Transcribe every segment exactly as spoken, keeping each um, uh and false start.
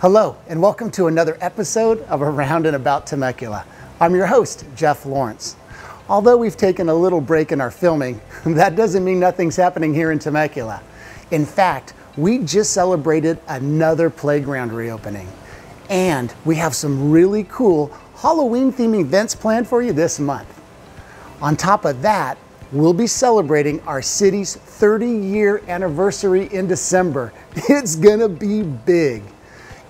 Hello, and welcome to another episode of Around and About Temecula. I'm your host, Jeff Lawrence. Although we've taken a little break in our filming, that doesn't mean nothing's happening here in Temecula. In fact, we just celebrated another playground reopening. And we have some really cool Halloween-themed events planned for you this month. On top of that, we'll be celebrating our city's thirty year anniversary in December. It's gonna be big.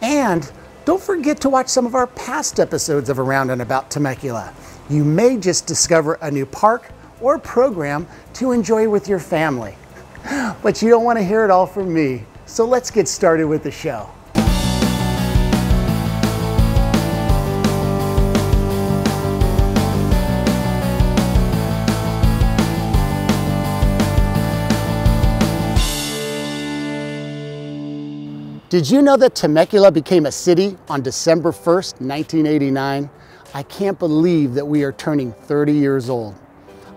And don't forget to watch some of our past episodes of Around and About Temecula. You may just discover a new park or program to enjoy with your family. But you don't want to hear it all from me, so let's get started with the show. Did you know that Temecula became a city on December first, nineteen eighty-nine? I can't believe that we are turning thirty years old.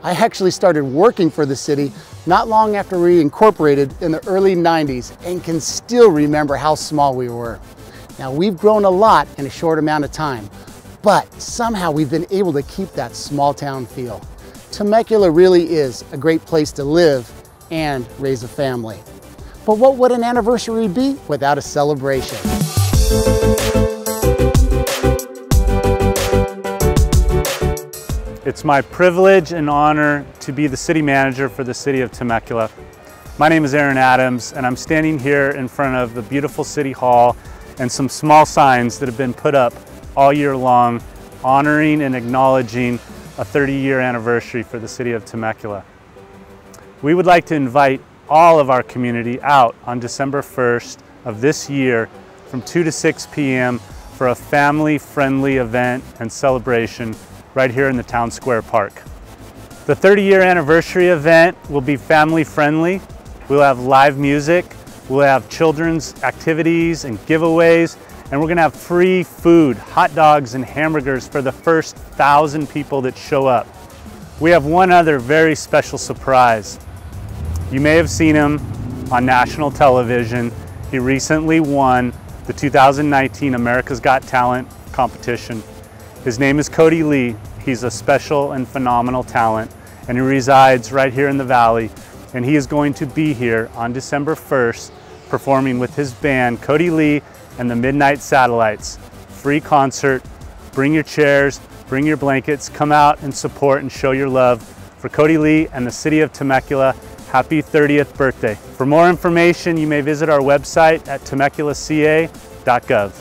I actually started working for the city not long after we incorporated in the early nineties and can still remember how small we were. Now, we've grown a lot in a short amount of time, but somehow we've been able to keep that small town feel. Temecula really is a great place to live and raise a family. But what would an anniversary be without a celebration? It's my privilege and honor to be the city manager for the city of Temecula. My name is Aaron Adams, and I'm standing here in front of the beautiful City Hall and some small signs that have been put up all year long, honoring and acknowledging a thirty year anniversary for the city of Temecula. We would like to invite all of our community out on December first of this year from two to six p m for a family-friendly event and celebration right here in the Town Square Park. The thirty year anniversary event will be family-friendly. We'll have live music, we'll have children's activities and giveaways, and we're gonna have free food, hot dogs and hamburgers for the first thousand people that show up. We have one other very special surprise. You may have seen him on national television. He recently won the two thousand nineteen America's Got Talent competition. His name is Kodi Lee. He's a special and phenomenal talent, and he resides right here in the Valley. And he is going to be here on December first, performing with his band, Kodi Lee and the Midnight Satellites. Free concert. Bring your chairs, bring your blankets, come out and support and show your love for Kodi Lee and the city of Temecula. Happy thirtieth birthday. For more information, you may visit our website at Temecula C A dot gov.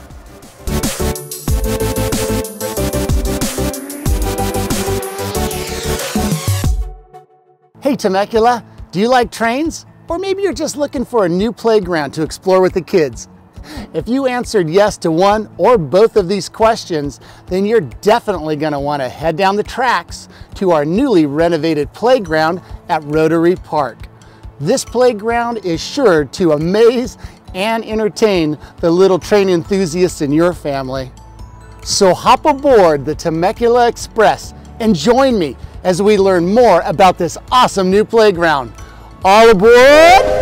Hey Temecula, do you like trains? Or maybe you're just looking for a new playground to explore with the kids. If you answered yes to one or both of these questions, then you're definitely going to want to head down the tracks to our newly renovated playground at Rotary Park. This playground is sure to amaze and entertain the little train enthusiasts in your family. So hop aboard the Temecula Express and join me as we learn more about this awesome new playground. All aboard!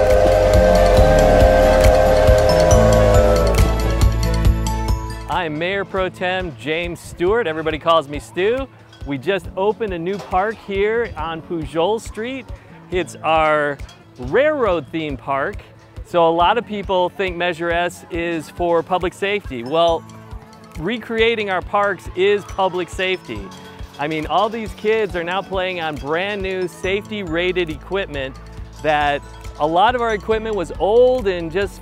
I'm Mayor Pro Tem James Stewart. Everybody calls me Stu. We just opened a new park here on Pujol Street. It's our railroad theme park. So a lot of people think Measure S is for public safety. Well, recreating our parks is public safety. I mean, all these kids are now playing on brand new safety rated equipment that a lot of our equipment was old and just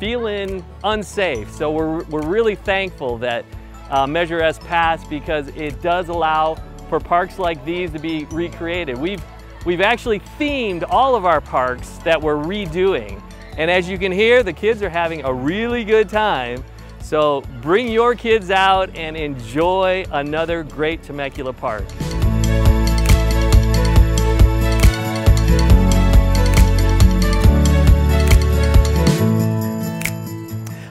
feeling unsafe. So we're, we're really thankful that uh, Measure S passed, because it does allow for parks like these to be recreated. We've, we've actually themed all of our parks that we're redoing. And as you can hear, the kids are having a really good time. So bring your kids out and enjoy another great Temecula park.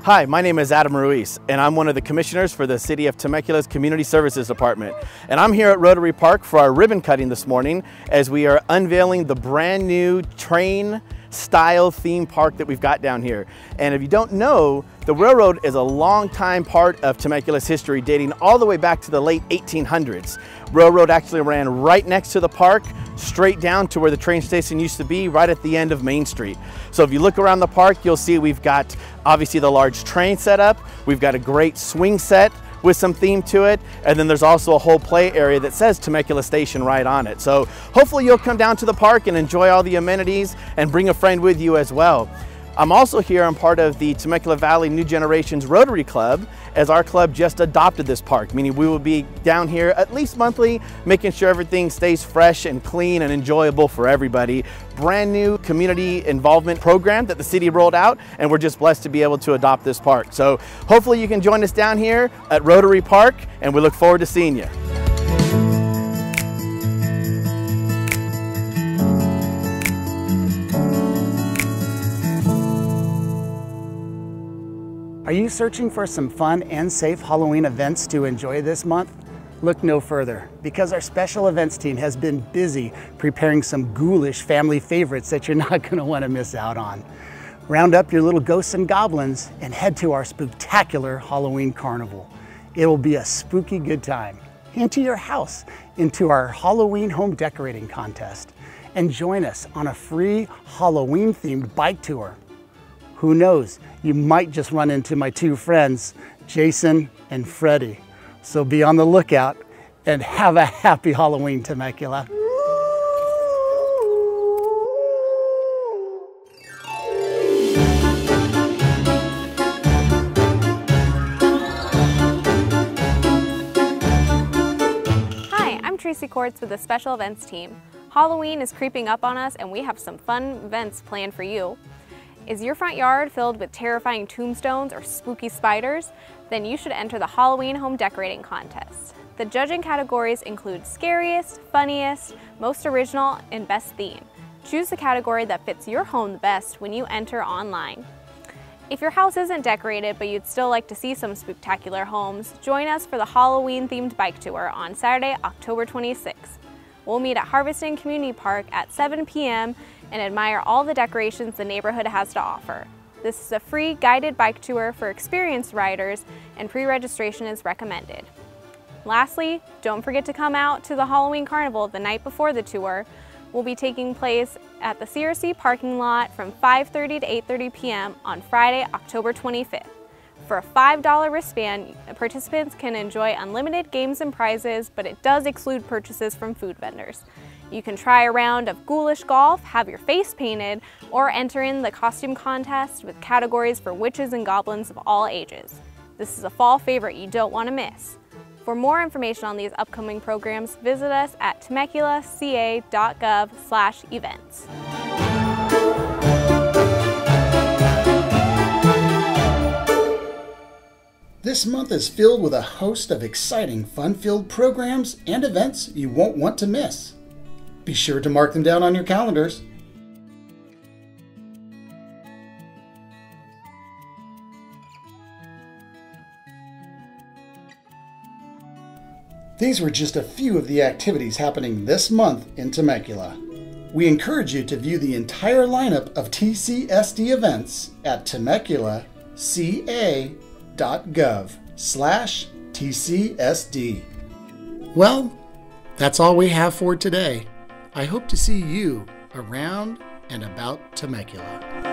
Hi, my name is Adam Ruiz, and I'm one of the commissioners for the City of Temecula's Community Services Department. And I'm here at Rotary Park for our ribbon cutting this morning as we are unveiling the brand new train style theme park that we've got down here. And if you don't know, The railroad is a long-time part of Temecula's history, dating all the way back to the late eighteen hundreds. Railroad actually ran right next to the park, straight down to where the train station used to be, right at the end of Main Street. So if you look around the park, you'll see we've got obviously the large train set up, we've got a great swing set with some theme to it, and then there's also a whole play area that says Temecula Station right on it. So hopefully you'll come down to the park and enjoy all the amenities and bring a friend with you as well. I'm also here, I'm part of the Temecula Valley New Generations Rotary Club, as our club just adopted this park, meaning we will be down here at least monthly, making sure everything stays fresh and clean and enjoyable for everybody. Brand new community involvement program that the city rolled out, and we're just blessed to be able to adopt this park. So hopefully you can join us down here at Rotary Park, and we look forward to seeing you. Are you searching for some fun and safe Halloween events to enjoy this month? Look no further, because our special events team has been busy preparing some ghoulish family favorites that you're not going to want to miss out on. Round up your little ghosts and goblins and head to our spectacular Halloween carnival. It will be a spooky good time. Into your house, into our Halloween home decorating contest, and join us on a free Halloween-themed bike tour. Who knows, you might just run into my two friends, Jason and Freddie. So be on the lookout and have a happy Halloween, Temecula. Hi, I'm Tracy Kortz with the Special Events team. Halloween is creeping up on us and we have some fun events planned for you. Is your front yard filled with terrifying tombstones or spooky spiders? Then you should enter the Halloween Home Decorating Contest. The judging categories include Scariest, Funniest, Most Original, and Best Theme. Choose the category that fits your home the best when you enter online. If your house isn't decorated but you'd still like to see some spectacular homes, join us for the Halloween-themed bike tour on Saturday, October twenty-sixth. We'll meet at Harveston Community Park at seven p m and admire all the decorations the neighborhood has to offer. This is a free guided bike tour for experienced riders, and pre-registration is recommended. Lastly, don't forget to come out to the Halloween Carnival the night before the tour. Will be taking place at the C R C parking lot from five thirty to eight thirty p m on Friday, October twenty-fifth. For a five dollar wristband, participants can enjoy unlimited games and prizes, but it does exclude purchases from food vendors. You can try a round of ghoulish golf, have your face painted, or enter in the costume contest with categories for witches and goblins of all ages. This is a fall favorite you don't want to miss. For more information on these upcoming programs, visit us at Temecula C A dot gov slash events. This month is filled with a host of exciting, fun-filled programs and events you won't want to miss. Be sure to mark them down on your calendars. These were just a few of the activities happening this month in Temecula. We encourage you to view the entire lineup of T C S D events at Temecula C A dot gov slash T C S D. Well, that's all we have for today. I hope to see you around and about Temecula.